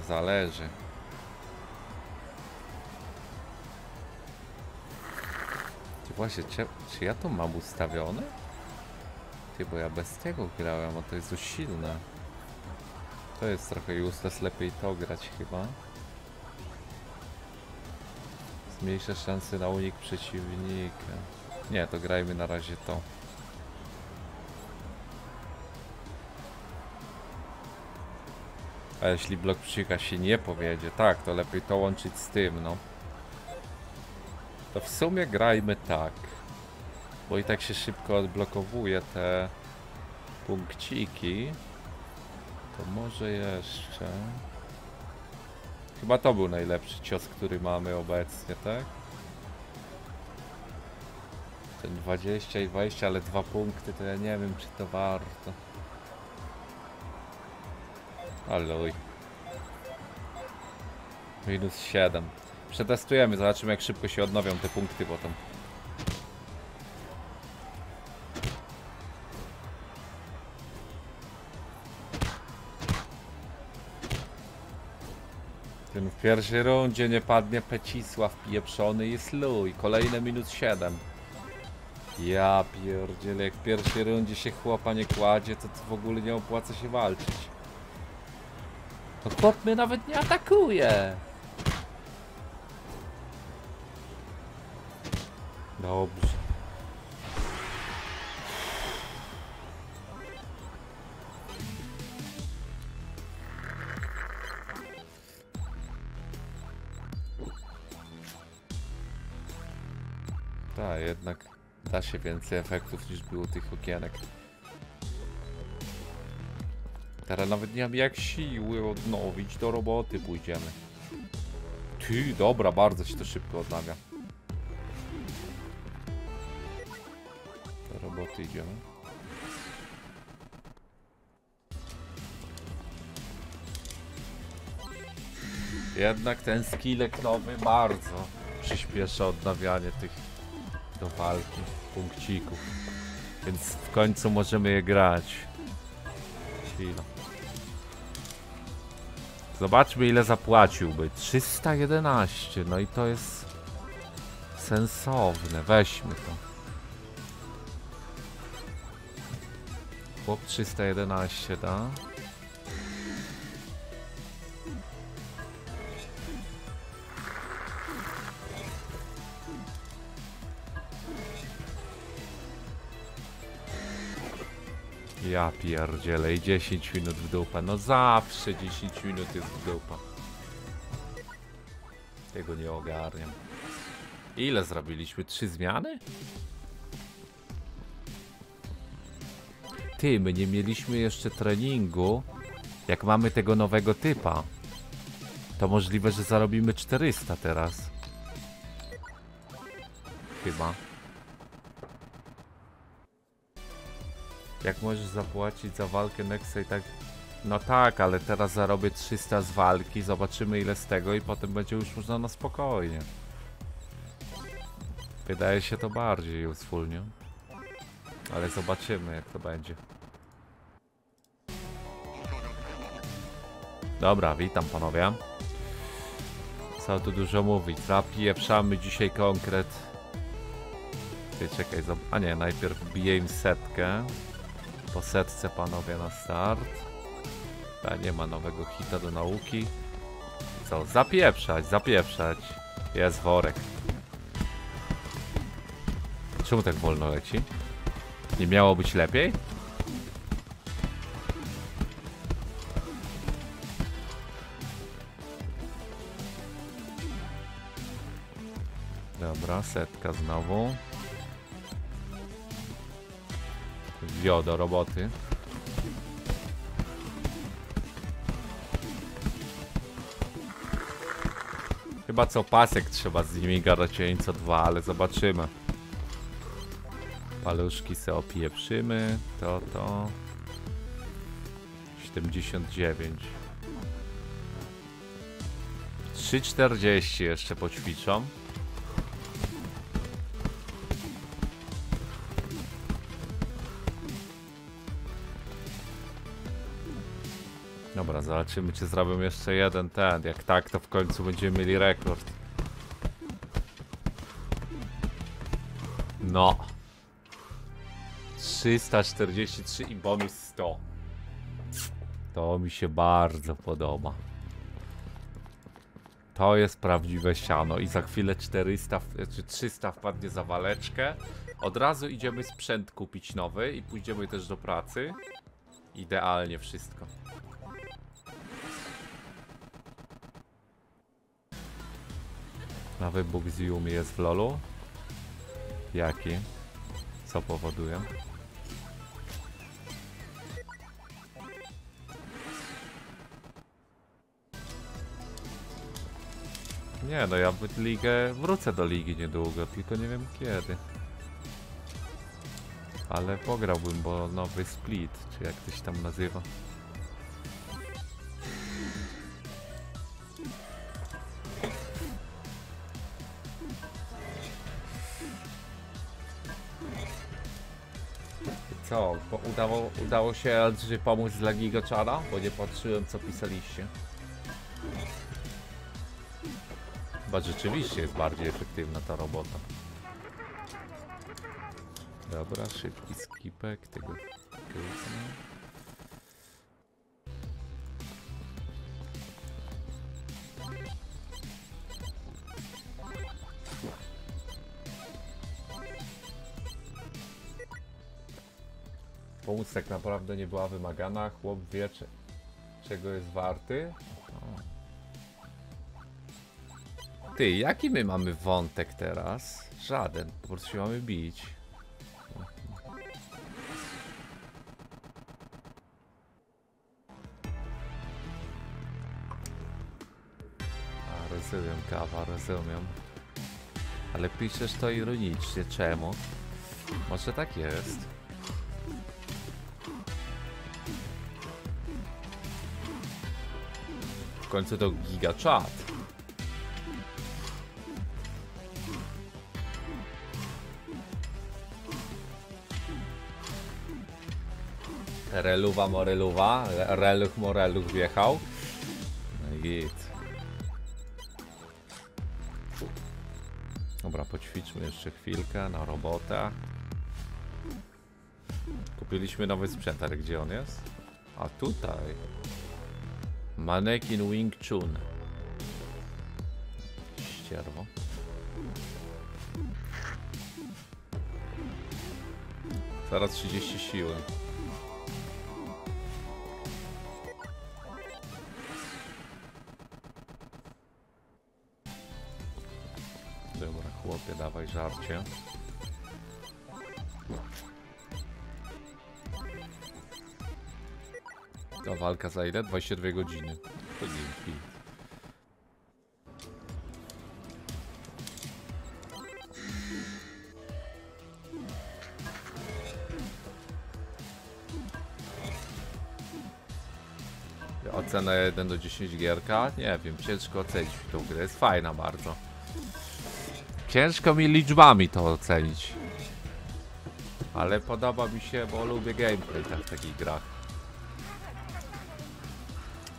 Zależy. Właśnie, czy ja to mam ustawione? Ty, bo ja bez tego grałem, a to jest już silne. To jest trochę useless, lepiej to grać chyba. Zmniejsza szanse na unik przeciwnika. Nie, to grajmy na razie to. A jeśli blok przeciwnika się nie powiedzie, tak, to lepiej to łączyć z tym, no. To w sumie grajmy tak, bo i tak się szybko odblokowuje te punkciki. To może jeszcze... Chyba to był najlepszy cios, który mamy obecnie, tak? Ten 20 i 20, ale 2 punkty to ja nie wiem, czy to warto. Aloj. Minus 7. Przetestujemy, zobaczymy jak szybko się odnowią te punkty potem. Ten w pierwszej rundzie nie padnie Pecisław pieprzony i Sluj. Kolejne minus 7. Ja pierdzielę, jak w pierwszej rundzie się chłopa nie kładzie, to w ogóle nie opłaca się walczyć. No chłop mnie nawet nie atakuje. Dobrze. Tak, jednak da się więcej efektów niż było tych okienek. Teraz nawet nie mam jak siły odnowić, do roboty pójdziemy. Ty, dobra, bardzo się to szybko odnawia. Roboty idziemy. Jednak ten skillek nowy bardzo przyspiesza odnawianie tych do walki punkcików. Więc w końcu możemy je grać. Chwila. Zobaczmy, ile zapłaciłby. 311, no i to jest sensowne. Weźmy to. Chłop 311 da. Ja pierdzielę i 10 minut w dupę. No zawsze 10 minut jest w dupę. Tego nie ogarniam. Ile zrobiliśmy? 3 zmiany? Ty, my nie mieliśmy jeszcze treningu. Jak mamy tego nowego typa, to możliwe, że zarobimy 400 teraz. Chyba. Jak możesz zapłacić za walkę Nexa i tak... No tak, ale teraz zarobię 300 z walki, zobaczymy ile z tego i potem będzie już można na spokojnie. Wydaje się to bardziej useful, nie? Ale zobaczymy jak to będzie. Dobra, witam panowie. Co tu dużo mówić, zapieprzamy dzisiaj konkret. Ty czekaj, a nie, najpierw biję im setkę. Po setce panowie na start. Ta nie ma nowego hita do nauki. Co? Zapieprzać, zapieprzać. Jest worek. Czemu tak wolno leci? Nie miało być lepiej? Dobra, setka znowu. Wio do roboty. Chyba co pasek trzeba z nimi gadać, nie co dwa, ale zobaczymy. Paluszki se opieprzymy. To 79 3,40 jeszcze poćwiczą. Dobra, zobaczymy czy zrobię jeszcze jeden ten. Jak tak, to w końcu będziemy mieli rekord. No 343 i bonus 100. To mi się bardzo podoba. To jest prawdziwe siano. I za chwilę 400 czy 300 wpadnie za waleczkę. Od razu idziemy sprzęt kupić nowy i pójdziemy też do pracy. Idealnie wszystko. Na wybuch z Yumi jest w lolu? Jaki? Co powoduje? Nie no, ja ligę, wrócę do ligi niedługo, tylko nie wiem kiedy. Ale pograłbym, bo nowy split, czy jak to się tam nazywa. Co? Bo udało się Andrzej pomóc dla Gigoczara? Bo nie patrzyłem co pisaliście. Chyba rzeczywiście jest bardziej efektywna ta robota. Dobra, szybki skipek tego... Pomóc tak naprawdę nie była wymagana, chłop wie czego jest warty. Ty, jaki my mamy wątek teraz? Żaden, po prostu się mamy bić. A, rozumiem kawa, rozumiem. Ale piszesz to ironicznie, czemu? Może tak jest. W końcu to gigaczat. Reluwa moreluwa, reluch morelów wjechał. No Dobra, poćwiczmy jeszcze chwilkę na robotę. Kupiliśmy nowy sprzęt, ale gdzie on jest? A tutaj. Manekin Wing Chun. Ścierwo. Zaraz 30 siły. Dobra, chłopie, dawaj żarcie. Ta walka za ile? 22 godziny. To dzięki. Ocena 1 do 10 gierka? Nie wiem, ciężko ocenić tą grę. Jest fajna bardzo. Ciężko mi liczbami to ocenić. Ale podoba mi się, bo lubię gameplay tak w takich grach.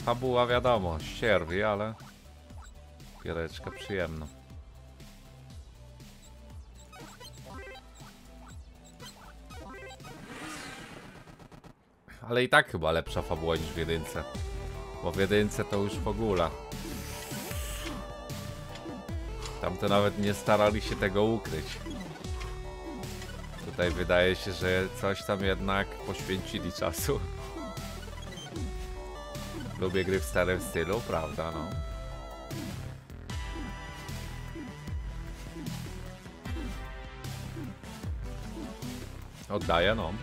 Fabuła wiadomo, ścierwi, ale... Giereczka przyjemna. Ale i tak chyba lepsza fabuła niż w jedynce. Bo w jedynce to już w ogóle. Tam to nawet nie starali się tego ukryć. Tutaj wydaje się, że coś tam jednak poświęcili czasu. Lubię gry w starym stylu, prawda no. Oddaję no.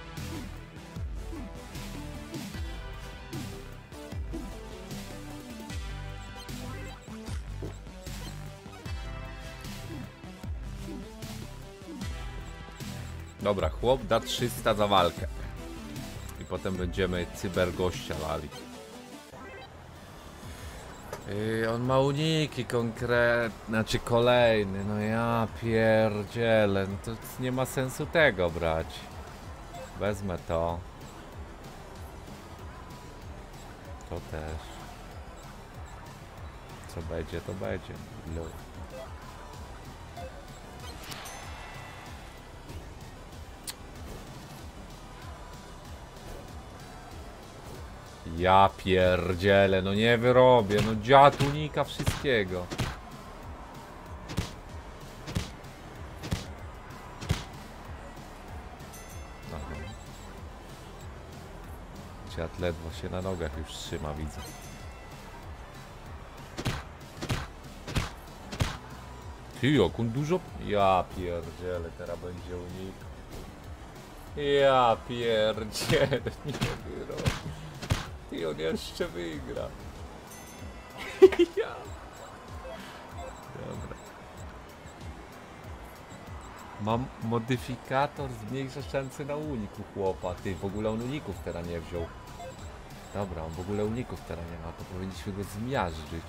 Dobra, chłop da 300 za walkę. I potem będziemy cybergościa lali. On ma uniki konkretne, znaczy kolejny, no ja pierdzielę, no to nie ma sensu tego brać. Wezmę to. To też. Co będzie, to będzie. Ja pierdzielę, no nie wyrobię, no dziad unika wszystkiego. Aha. Dziad ledwo się na nogach już trzyma, widzę. Ty, jak on dużo... Ja pierdzielę, teraz będzie unik. Ja pierdzielę, nie wyrobię. I on jeszcze wygra. Ja. Dobra. Mam modyfikator, zmniejsza szanse na uniku chłopa. Ty, w ogóle on uników teraz nie wziął. Dobra, on w ogóle uników teraz nie ma, to powinniśmy go zmiażdżyć.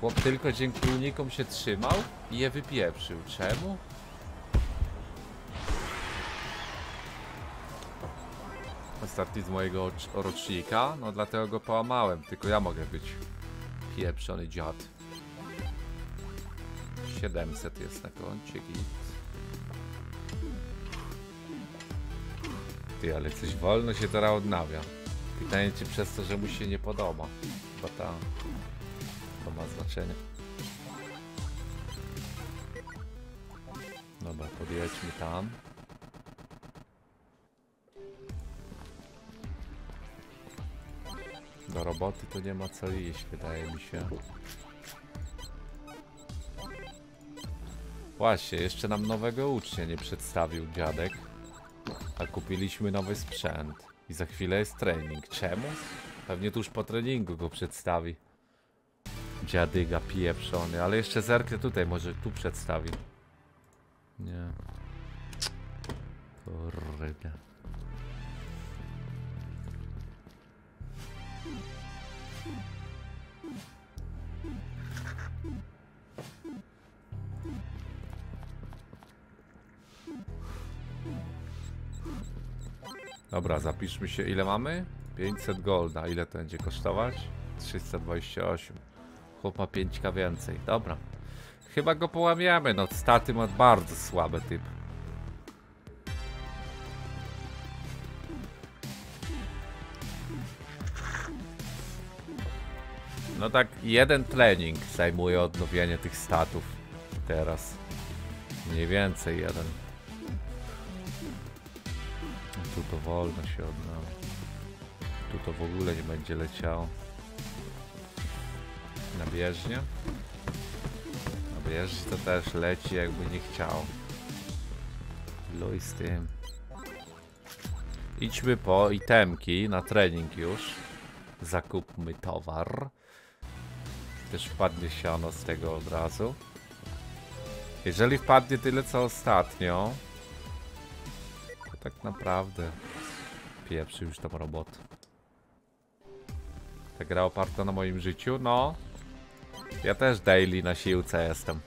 Chłop tylko dzięki unikom się trzymał i je wypieprzył. Czemu? Ostatni z mojego rocznika, no dlatego go połamałem, tylko ja mogę być pieprzony dziad. 700 jest na koncie, git. Ty, ale coś wolno się teraz odnawia. Pytanie czy przez to, że mu się nie podoba. Bo ta... To ma znaczenie. Dobra, podjedźmy tam. Do roboty to nie ma co iść, wydaje mi się. Właśnie, jeszcze nam nowego ucznia nie przedstawił dziadek. A kupiliśmy nowy sprzęt. I za chwilę jest trening. Czemu? Pewnie tuż po treningu go przedstawi. Dziadyga pieprzony, ale jeszcze zerknę tutaj, może tu przedstawi. Nie. Kurde. Dobra, zapiszmy się, ile mamy? 500 golda. Ile to będzie kosztować? 328. Chłop ma 5k więcej. Dobra. Chyba go połamiamy. No staty ma bardzo słaby typ. No tak, jeden trening zajmuje odnowienie tych statów. Teraz. Mniej więcej jeden. Tu to wolno się odnowi. Tu to w ogóle nie będzie leciało. Na bieżnię. Na bieżni to też leci, jakby nie chciał. Luj z tym. Idźmy po itemki na trening już. Zakupmy towar. Też wpadnie siano z tego od razu. Jeżeli wpadnie tyle co ostatnio, to tak naprawdę pieprzy już tą robotę. Ta gra oparta na moim życiu, no. Ja też daily na siłce jestem.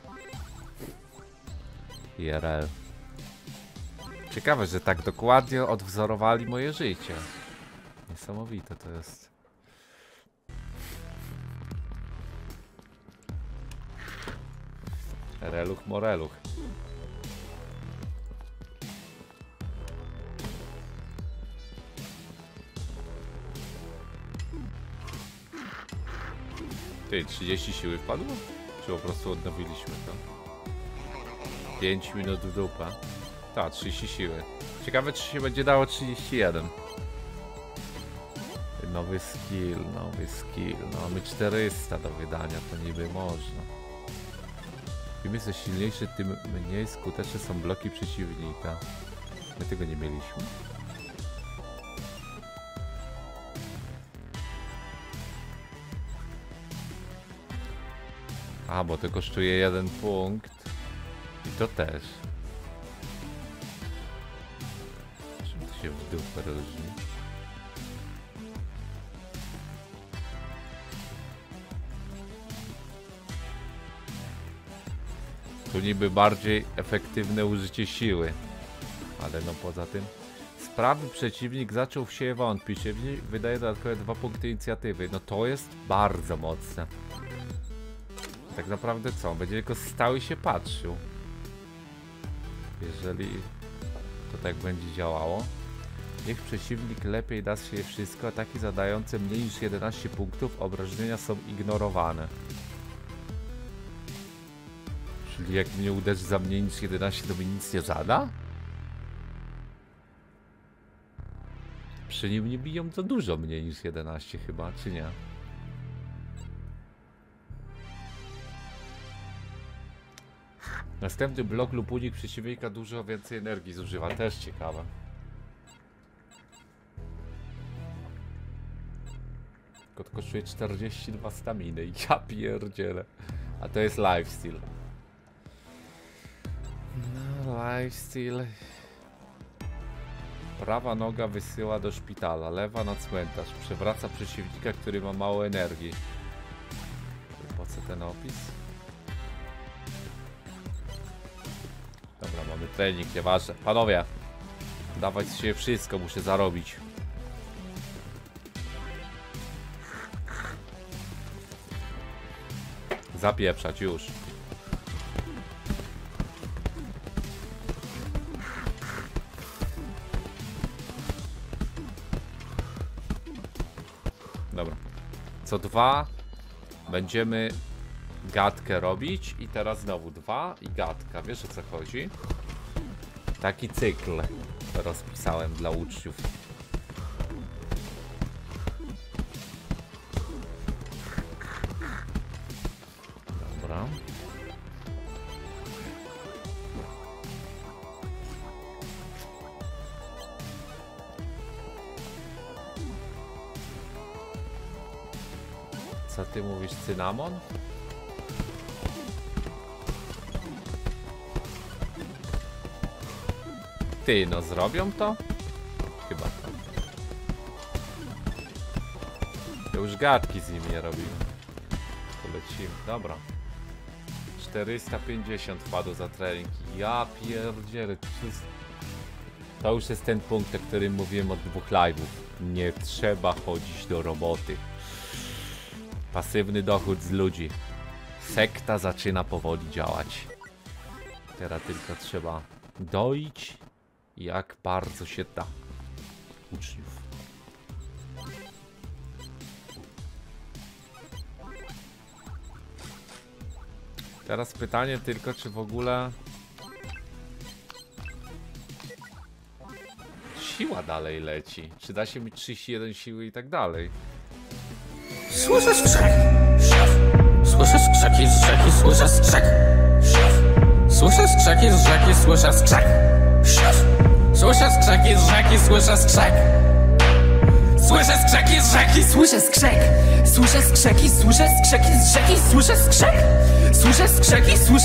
IRL. Ciekawe, że tak dokładnie odwzorowali moje życie. Niesamowite to jest. Reluch moreluch. Ty, 30 siły wpadło? Czy po prostu odnowiliśmy to? 5 minut w dupę. Tak, 30 siły. Ciekawe, czy się będzie dało 31. Nowy skill, nowy skill. No, mamy 400 do wydania, to niby można. Im jesteś silniejszy, tym mniej skuteczne są bloki przeciwnika. My tego nie mieliśmy. A, bo to kosztuje jeden punkt. I to też. Czym to się w dupę różni? Tu niby bardziej efektywne użycie siły. Ale no poza tym... Sprawny przeciwnik zaczął się wątpić. Wydaje dodatkowe 2 punkty inicjatywy. No to jest bardzo mocne. Tak naprawdę co? Będzie tylko stał i się patrzył. Jeżeli to tak będzie działało. Niech przeciwnik lepiej da się wszystko. Ataki zadające mniej niż 11 punktów obrażenia są ignorowane. Czyli jak mnie uderzy za mniej niż 11, to mi nic nie zada? Przy nim nie biją za dużo mniej niż 11 chyba, czy nie? Następny blok lub unik przeciwnika dużo więcej energii zużywa. Też ciekawe. Tylko to kosztuje 42 staminy. Ja pierdzielę. A to jest lifesteal. No, lifesteal. Prawa noga wysyła do szpitala, lewa na cmentarz. Przewraca przeciwnika, który ma mało energii. Po co ten opis? Dobra, mamy trening, nieważne. Panowie, dawać się wszystko, muszę zarobić. Zapieprzać już. Dobra. Co dwa będziemy... gadkę robić i teraz znowu dwa i gadka, wiesz o co chodzi? Taki cykl rozpisałem dla uczniów. Dobra. Co ty mówisz, cynamon? Ty, no zrobią to? Chyba tak. Ja już gadki z nimi nie robimy. To lecimy, dobra. 450 wpadło za trening. Ja pierdzielę. To już jest ten punkt, o którym mówiłem od 2 live'ów. nie trzeba chodzić do roboty. Pasywny dochód z ludzi. Sekta zaczyna powoli działać. Teraz tylko trzeba doić, jak bardzo się da, uczniów. Teraz pytanie tylko, czy w ogóle siła dalej leci. Czy da się mieć 31 siły i tak dalej. Słyszę strzek, szef. Słyszę skrzeki z rzeki, słyszę strzek, szef. Słyszę skrzeki z rzeki, słyszę strzek, szef. Słyszę skrzeki z rzeki, słyszę strzek. Słyszę skrzeki z rzeki, słyszę skrzek. Słyszę skrzeki z rzeki, słyszę skrzek. Słyszę skrzeki, słyszę skrzek.